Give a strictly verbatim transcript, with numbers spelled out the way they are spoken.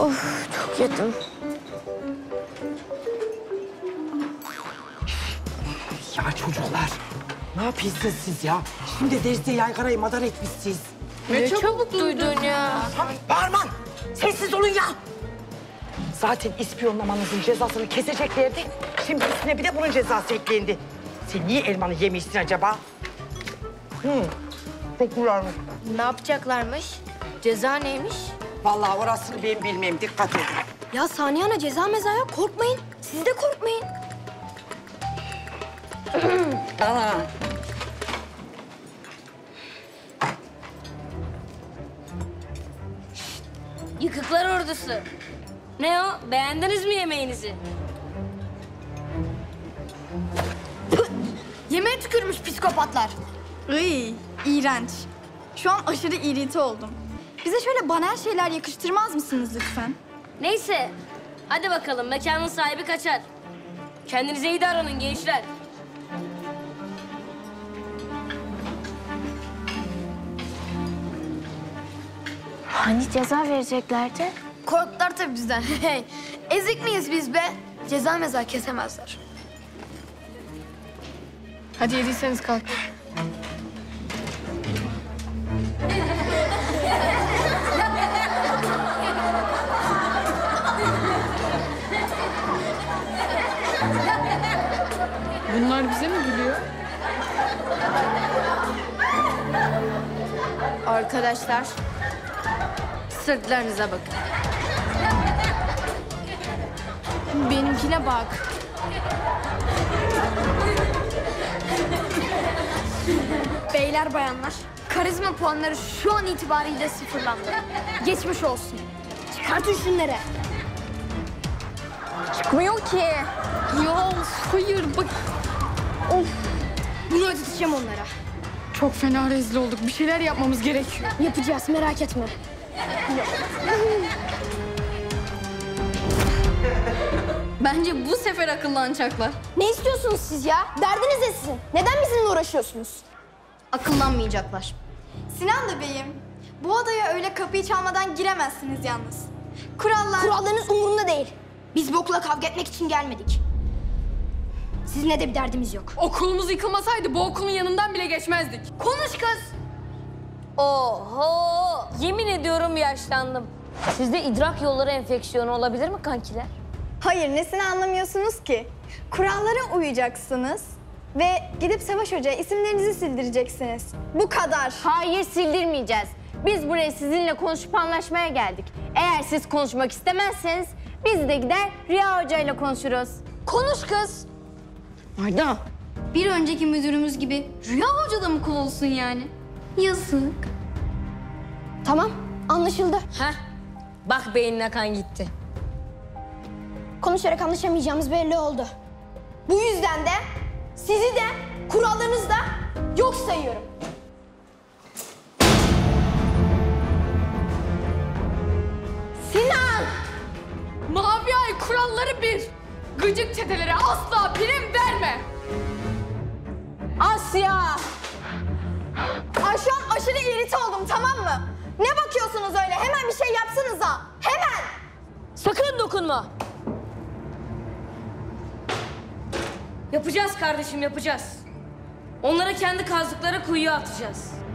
Of, çok yedim. Ya çocuklar, ne yapıyorsunuz siz ya? Şimdi derste yaygarayı madar etmişsiniz. Ne, ne çabuk, çabuk duydun ya. Bağırman, sessiz olun ya. Zaten ispiyonlamanızın cezasını keseceklerdi. Şimdi üstüne bir de bunun cezası eklendi. Sen niye elmanı yemişsin acaba? Hı, çok güzelmiş. Ne yapacaklarmış? Ceza neymiş? Vallahi orasını ben bilmem, dikkat edin. Ya Saniye Ana, ceza meza yok, korkmayın. Siz de korkmayın. Ana. Yıkıklar ordusu. Ne o? Beğendiniz mi yemeğinizi? Yemeğe tükürmüş psikopatlar. Iy, iğrenç. Şu an aşırı irite oldum. Bize şöyle banal şeyler yakıştırmaz mısınız lütfen? Neyse. Hadi bakalım, mekanın sahibi kaçar. Kendinize iyi davranın gençler. Hani ceza vereceklerdi? Korktular tabii bizden. Ezik miyiz biz be? Ceza meza kesemezler. Hadi yediyseniz kalk. Bunlar bize mi gülüyor? Arkadaşlar, sırtlarınıza bakın. Benimkine bak. Beyler, bayanlar, karizma puanları şu an itibariyle sıfırlandı. Geçmiş olsun. Çıkartın şunları. Çıkmıyor ki. Ya hayır bak. Of. Bunu ödeteceğim onlara. Çok fena rezil olduk. Bir şeyler yapmamız gerekiyor. Yapacağız, merak etme. Bence bu sefer akıllanacaklar. Ne istiyorsunuz siz ya? Derdiniz de sizin. Neden bizimle uğraşıyorsunuz? Akıllanmayacaklar. Sinan da beyim, bu odaya öyle kapıyı çalmadan giremezsiniz yalnız. Kurallar... Kurallarınız umurumda değil. Biz bokla kavga etmek için gelmedik. Sizinle de bir derdimiz yok. Okulumuz yıkılmasaydı bu okulun yanından bile geçmezdik. Konuş kız! Oho! Yemin ediyorum yaşlandım. Sizde idrak yolları enfeksiyonu olabilir mi kankiler? Hayır, nesini anlamıyorsunuz ki? Kurallara uyacaksınız ve gidip Savaş Hoca'ya isimlerinizi sildireceksiniz. Bu kadar. Hayır, sildirmeyeceğiz. Biz buraya sizinle konuşup anlaşmaya geldik. Eğer siz konuşmak istemezseniz biz de gider Rüya Hoca'yla konuşuruz. Konuş kız! Arda! Bir önceki müdürümüz gibi Rüya Hoca da mı kul olsun yani? Yazık. Tamam, anlaşıldı. Heh, bak beynine kan gitti. Konuşarak anlaşamayacağımız belli oldu. Bu yüzden de sizi de kurallarınızı da yok sayıyorum. Sinan! Mavi Ay kuralları bir. Gıcık çetelere asla prim verme. Asya! Ay şu an aşırı irite oldum, tamam mı? Ne bakıyorsunuz öyle? Hemen bir şey yapsanıza. Hemen! Sakın dokunma. Yapacağız kardeşim, yapacağız. Onlara kendi kazdıkları kuyuya atacağız.